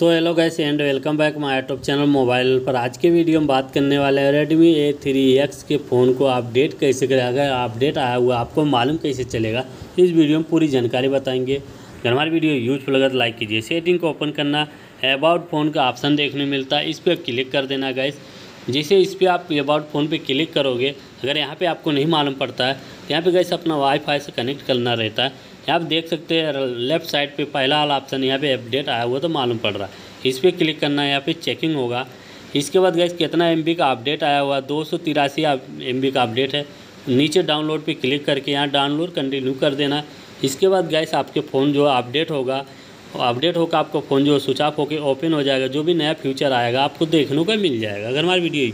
So hello guys and welcome back my YouTube channel mobile पर। आज के video में बात करने वाले हैं रेडमी A3X के फ़ोन को अपडेट कैसे करें, अगर अपडेट आया हुआ आपको मालूम कैसे चलेगा। इस वीडियो में पूरी जानकारी बताएंगे। अगर हमारी वीडियो यूजफुल लगे तो लाइक कीजिए। सेटिंग को ओपन करना, अबाउट फ़ोन का ऑप्शन देखने मिलता है, इस पर क्लिक कर देना गाइस। जैसे इस पर आप अबाउट फ़ोन पे क्लिक करोगे, अगर यहाँ पे आपको नहीं मालूम पड़ता है, यहाँ पे गैस अपना वाईफाई से कनेक्ट करना रहता है। आप देख सकते हैं लेफ़्ट साइड पे पहला वाला ऑप्शन यहाँ पे अपडेट आया हुआ तो मालूम पड़ रहा है, इस पर क्लिक करना है। यहाँ पे चेकिंग होगा। इसके बाद गैस कितना MB का अपडेट आया हुआ, 283 MB का अपडेट है। नीचे डाउनलोड पर क्लिक करके यहाँ डाउनलोड कंटिन्यू कर देना। इसके बाद गैस आपके फ़ोन जो अपडेट होगा, अपडेट होकर आपको फ़ोन जो स्विच ऑफ होकर ओपन हो जाएगा। जो भी नया फ्यूचर आएगा आपको देखने को मिल जाएगा। अगर हमारी वीडियो